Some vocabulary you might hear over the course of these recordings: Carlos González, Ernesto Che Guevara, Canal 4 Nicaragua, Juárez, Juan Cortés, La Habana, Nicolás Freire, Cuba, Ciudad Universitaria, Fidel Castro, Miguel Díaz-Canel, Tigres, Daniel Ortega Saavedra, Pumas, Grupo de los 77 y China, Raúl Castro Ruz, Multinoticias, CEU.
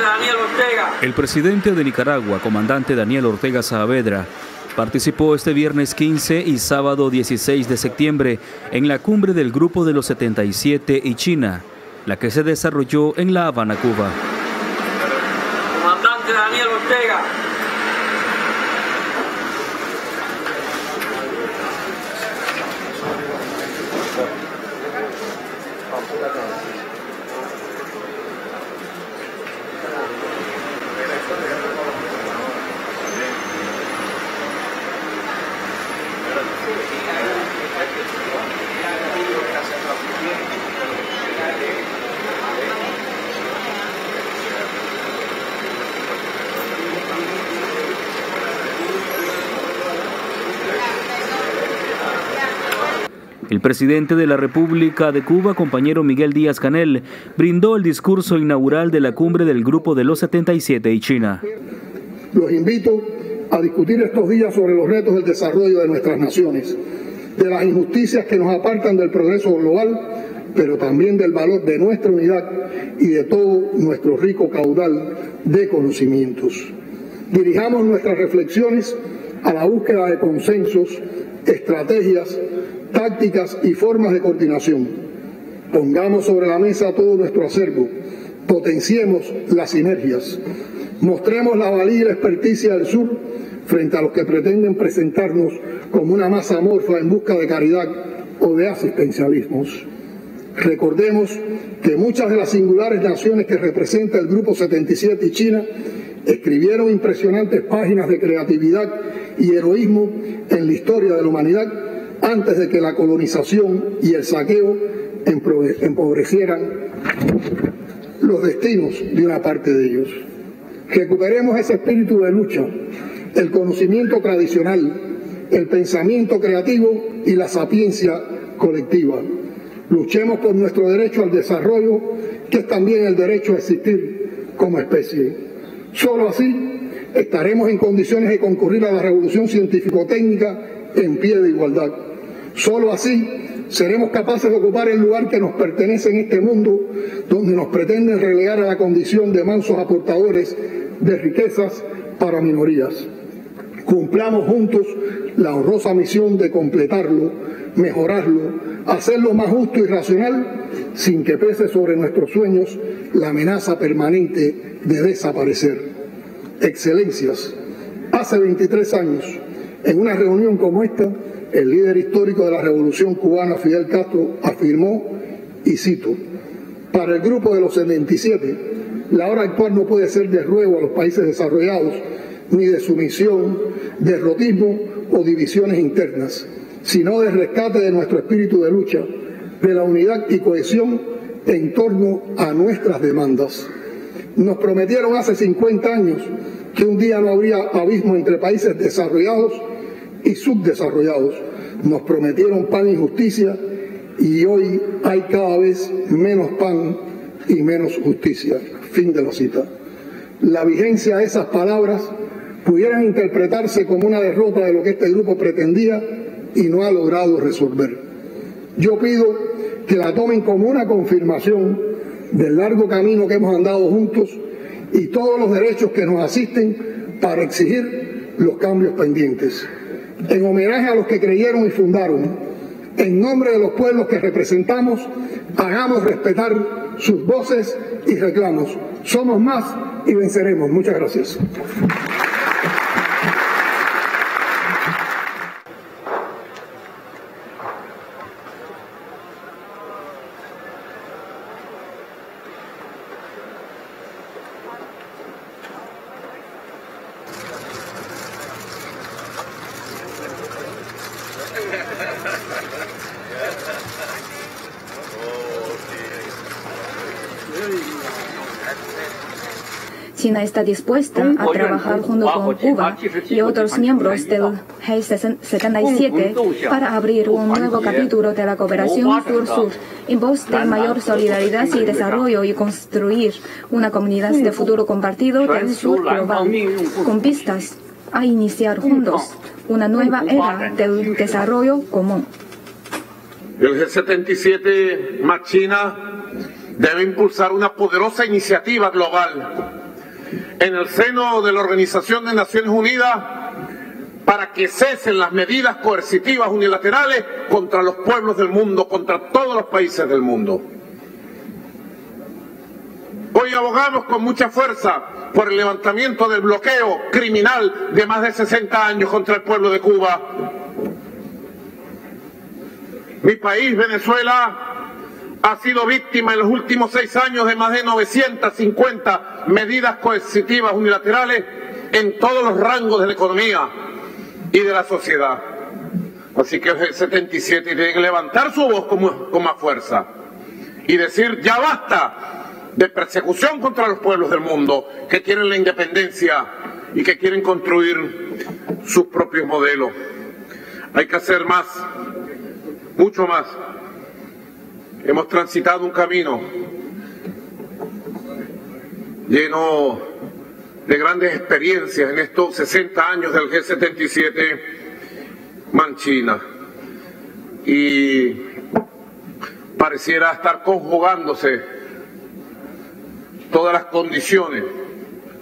de Daniel Ortega. El presidente de Nicaragua, comandante Daniel Ortega Saavedra, participó este viernes 15 y sábado 16 de septiembre en la cumbre del Grupo de los 77 y China, la que se desarrolló en La Habana, Cuba. Comandante Daniel Ortega, el presidente de la República de Cuba, compañero Miguel Díaz-Canel, brindó el discurso inaugural de la cumbre del Grupo de los 77 y China. Los invito a discutir estos días sobre los retos del desarrollo de nuestras naciones, de las injusticias que nos apartan del progreso global, pero también del valor de nuestra unidad y de todo nuestro rico caudal de conocimientos. Dirijamos nuestras reflexiones a la búsqueda de consensos, estrategias, tácticas y formas de coordinación. Pongamos sobre la mesa todo nuestro acervo, potenciemos las sinergias, mostremos la valía y la experticia del sur frente a los que pretenden presentarnos como una masa amorfa en busca de caridad o de asistencialismos. Recordemos que muchas de las singulares naciones que representa el Grupo 77 y China escribieron impresionantes páginas de creatividad y heroísmo en la historia de la humanidad antes de que la colonización y el saqueo empobrecieran los destinos de una parte de ellos. Recuperemos ese espíritu de lucha, el conocimiento tradicional, el pensamiento creativo y la sapiencia colectiva. Luchemos por nuestro derecho al desarrollo, que es también el derecho a existir como especie. Solo así estaremos en condiciones de concurrir a la revolución científico-técnica en pie de igualdad. Solo así seremos capaces de ocupar el lugar que nos pertenece en este mundo, donde nos pretenden relegar a la condición de mansos aportadores de riquezas para minorías. Cumplamos juntos la honrosa misión de completarlo, mejorarlo, hacerlo más justo y racional, sin que pese sobre nuestros sueños la amenaza permanente de desaparecer. Excelencias, hace 23 años, en una reunión como esta, el líder histórico de la Revolución Cubana, Fidel Castro, afirmó, y cito: "Para el Grupo de los 77, la hora actual no puede ser de ruego a los países desarrollados, ni de sumisión, derrotismo o divisiones internas, sino de rescate de nuestro espíritu de lucha, de la unidad y cohesión en torno a nuestras demandas. Nos prometieron hace 50 años que un día no habría abismo entre países desarrollados y subdesarrollados. Nos prometieron pan y justicia, y hoy hay cada vez menos pan y menos justicia". Fin de la cita. La vigencia de esas palabras pudieran interpretarse como una derrota de lo que este grupo pretendía y no ha logrado resolver. Yo pido que la tomen como una confirmación del largo camino que hemos andado juntos y todos los derechos que nos asisten para exigir los cambios pendientes. En homenaje a los que creyeron y fundaron, en nombre de los pueblos que representamos, hagamos respetar sus voces y reclamos. Somos más y venceremos. Muchas gracias. China está dispuesta a trabajar junto con Cuba y otros miembros del G77 para abrir un nuevo capítulo de la cooperación sur-sur en pos de mayor solidaridad y desarrollo y construir una comunidad de futuro compartido del sur global, con vistas a iniciar juntos una nueva era del desarrollo común. El G77 más China debe impulsar una poderosa iniciativa global en el seno de la Organización de Naciones Unidas para que cesen las medidas coercitivas unilaterales contra los pueblos del mundo, contra todos los países del mundo. Hoy abogamos con mucha fuerza por el levantamiento del bloqueo criminal de más de 60 años contra el pueblo de Cuba. Mi país, Venezuela, ha sido víctima en los últimos 6 años de más de 950 medidas coercitivas unilaterales en todos los rangos de la economía y de la sociedad. Así que el 77 tiene que levantar su voz con más fuerza y decir ya basta de persecución contra los pueblos del mundo que quieren la independencia y que quieren construir sus propios modelos. Hay que hacer más, mucho más. Hemos transitado un camino lleno de grandes experiencias en estos 60 años del G77 Manchina, y pareciera estar conjugándose todas las condiciones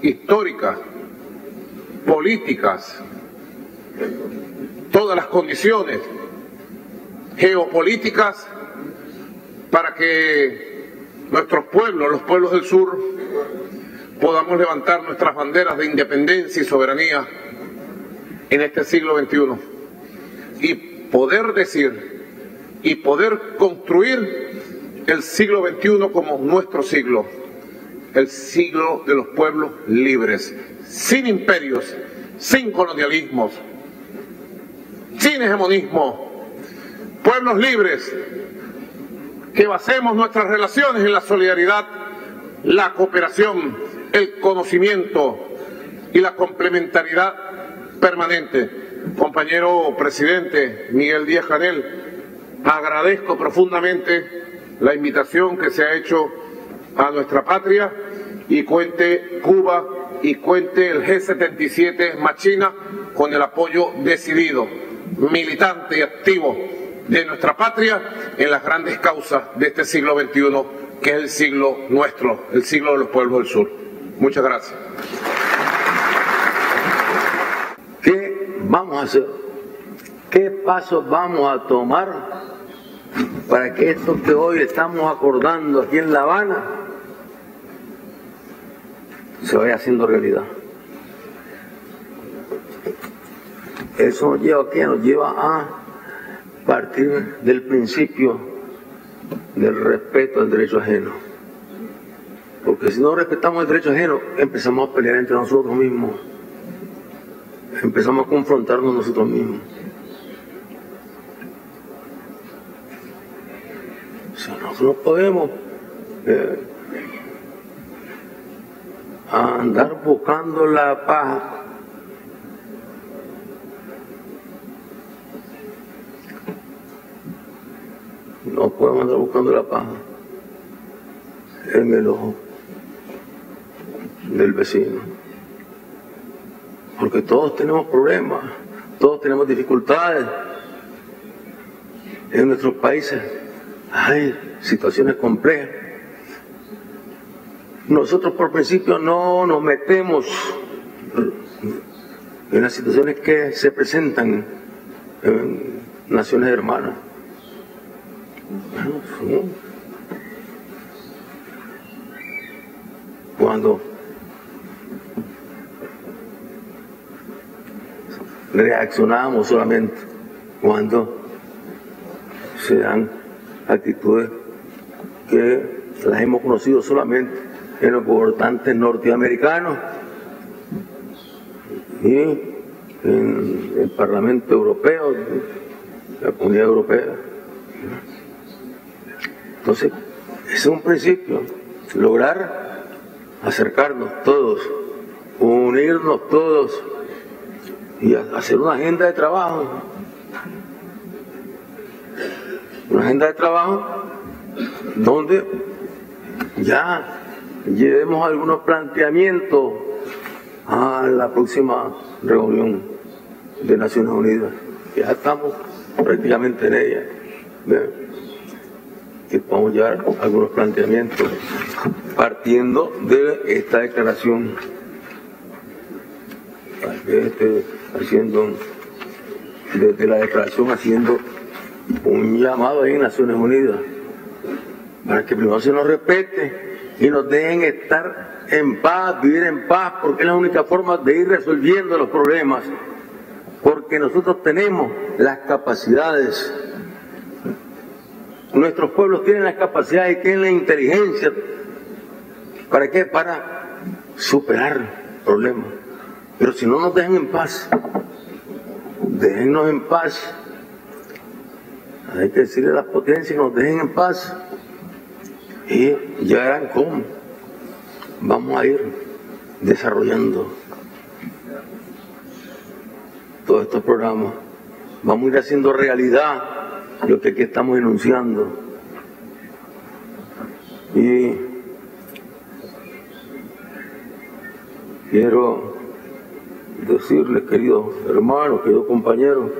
históricas, políticas, todas las condiciones geopolíticas para que nuestros pueblos, los pueblos del sur, podamos levantar nuestras banderas de independencia y soberanía en este siglo XXI y poder decir y poder construir el siglo XXI como nuestro siglo. El siglo de los pueblos libres, sin imperios, sin colonialismos, sin hegemonismo, pueblos libres que basemos nuestras relaciones en la solidaridad, la cooperación, el conocimiento y la complementariedad permanente. Compañero presidente Miguel Díaz-Canel, agradezco profundamente la invitación que se ha hecho a nuestra patria, y cuente Cuba y cuente el G77 más China con el apoyo decidido, militante y activo de nuestra patria en las grandes causas de este siglo XXI, que es el siglo nuestro, el siglo de los pueblos del sur. Muchas gracias. ¿Qué vamos a hacer? ¿Qué pasos vamos a tomar para que esto que hoy estamos acordando aquí en La Habana se vaya haciendo realidad? Eso nos lleva aquí, nos lleva a partir del principio del respeto al derecho ajeno. Porque si no respetamos el derecho ajeno, empezamos a pelear entre nosotros mismos. Empezamos a confrontarnos nosotros mismos. O sea, nosotros no podemos a andar buscando la paz. No podemos andar buscando la paz en el ojo del vecino. Porque todos tenemos problemas, todos tenemos dificultades en nuestros países. Hay situaciones complejas. Nosotros por principio no nos metemos en las situaciones que se presentan en naciones hermanas. Cuando reaccionamos solamente, cuando se dan actitudes que las hemos conocido solamente en los gobernantes norteamericanos y en el Parlamento Europeo, la Comunidad Europea. Entonces, ese es un principio, lograr acercarnos todos, unirnos todos y hacer una agenda de trabajo. Una agenda de trabajo donde ya llevemos algunos planteamientos a la próxima reunión de Naciones Unidas. Ya estamos prácticamente en ella. Que podamos llevar algunos planteamientos partiendo de esta declaración haciendo, desde la declaración, haciendo un llamado ahí en Naciones Unidas para que primero se nos respete y nos dejen estar en paz, vivir en paz, porque es la única forma de ir resolviendo los problemas, porque nosotros tenemos las capacidades, nuestros pueblos tienen las capacidades y tienen la inteligencia. ¿Para qué? Para superar problemas. Pero si no nos dejan en paz, déjennos en paz. Hay que decirle a las potencias que nos dejen en paz. Y ya verán cómo vamos a ir desarrollando todos estos programas. Vamos a ir haciendo realidad lo que aquí estamos enunciando. Y quiero decirles, queridos hermanos, queridos compañeros,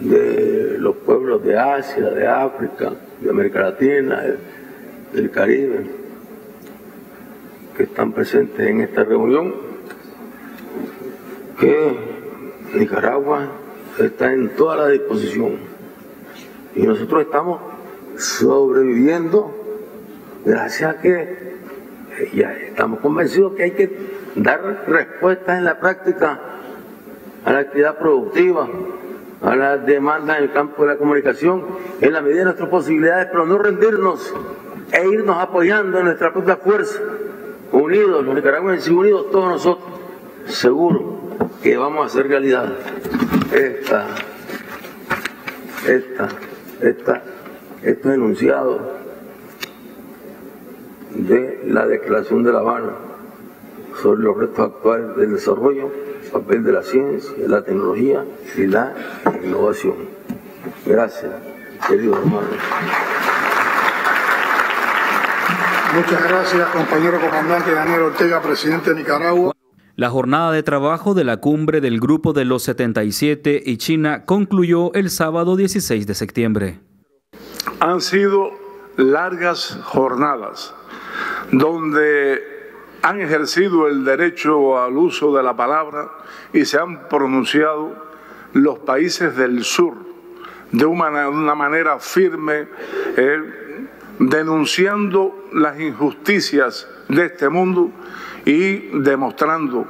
de los pueblos de Asia, de África, de América Latina, del Caribe, que están presentes en esta reunión, que Nicaragua está en toda la disposición y nosotros estamos sobreviviendo gracias a que ya estamos convencidos que hay que dar respuestas en la práctica a la actividad productiva, a las demandas en el campo de la comunicación, en la medida de nuestras posibilidades, pero no rendirnos e irnos apoyando en nuestra propia fuerza, unidos, los nicaragüenses, unidos todos nosotros, seguro que vamos a hacer realidad estos enunciados de la Declaración de La Habana sobre los retos actuales del desarrollo, papel de la ciencia, la tecnología y la innovación. Gracias, queridos hermanos. Muchas gracias, compañero comandante Daniel Ortega, presidente de Nicaragua. La jornada de trabajo de la cumbre del Grupo de los 77 y China concluyó el sábado 16 de septiembre. Han sido largas jornadas donde han ejercido el derecho al uso de la palabra y se han pronunciado los países del sur de una manera firme, denunciando las injusticias de este mundo y demostrando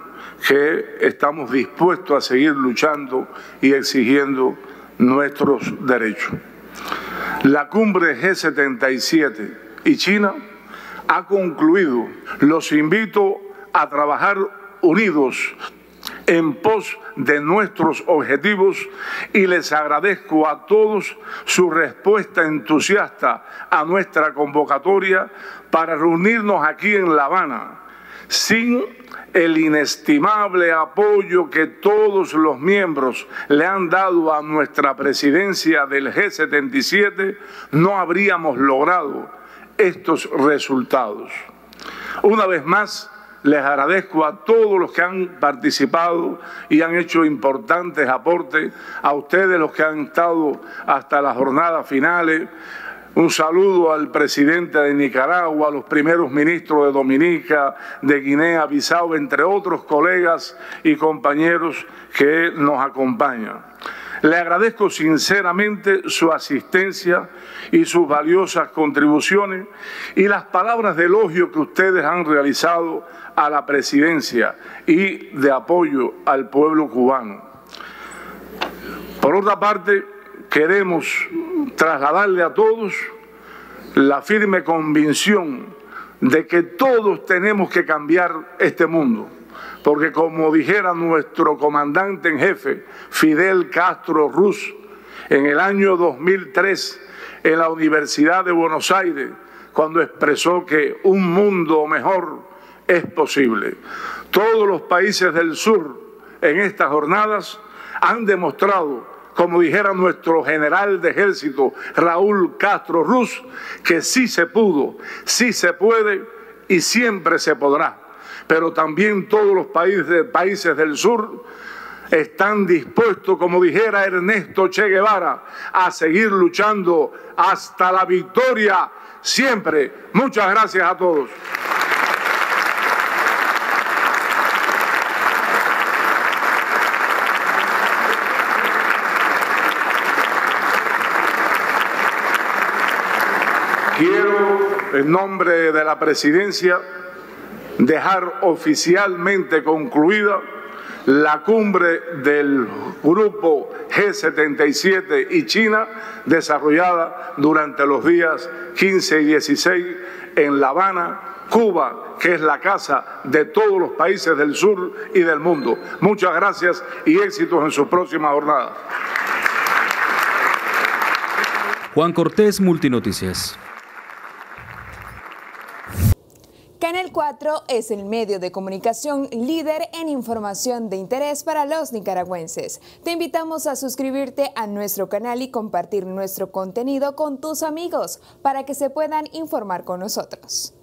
que estamos dispuestos a seguir luchando y exigiendo nuestros derechos. La cumbre G77 y China ha concluido. Los invito a trabajar unidos en pos de nuestros objetivos y les agradezco a todos su respuesta entusiasta a nuestra convocatoria para reunirnos aquí en La Habana. Sin el inestimable apoyo que todos los miembros le han dado a nuestra presidencia del G77, no habríamos logrado estos resultados. Una vez más, les agradezco a todos los que han participado y han hecho importantes aportes, a ustedes los que han estado hasta las jornadas finales. Un saludo al presidente de Nicaragua, a los primeros ministros de Dominica, de Guinea, Bissau, entre otros colegas y compañeros que nos acompañan. Le agradezco sinceramente su asistencia y sus valiosas contribuciones y las palabras de elogio que ustedes han realizado a la presidencia y de apoyo al pueblo cubano. Por otra parte, queremos trasladarle a todos la firme convicción de que todos tenemos que cambiar este mundo, porque como dijera nuestro comandante en jefe, Fidel Castro Ruz, en el año 2003, en la Universidad de Buenos Aires, cuando expresó que un mundo mejor es posible. Todos los países del sur en estas jornadas han demostrado, como dijera nuestro general de ejército Raúl Castro Ruz, que sí se pudo, sí se puede y siempre se podrá. Pero también todos los países del sur están dispuestos, como dijera Ernesto Che Guevara, a seguir luchando hasta la victoria siempre. Muchas gracias a todos. Quiero, en nombre de la Presidencia, dejar oficialmente concluida la cumbre del Grupo G77 y China, desarrollada durante los días 15 y 16 en La Habana, Cuba, que es la casa de todos los países del sur y del mundo. Muchas gracias y éxitos en su próxima jornada. Juan Cortés, Multinoticias. Canal 4 es el medio de comunicación líder en información de interés para los nicaragüenses. Te invitamos a suscribirte a nuestro canal y compartir nuestro contenido con tus amigos para que se puedan informar con nosotros.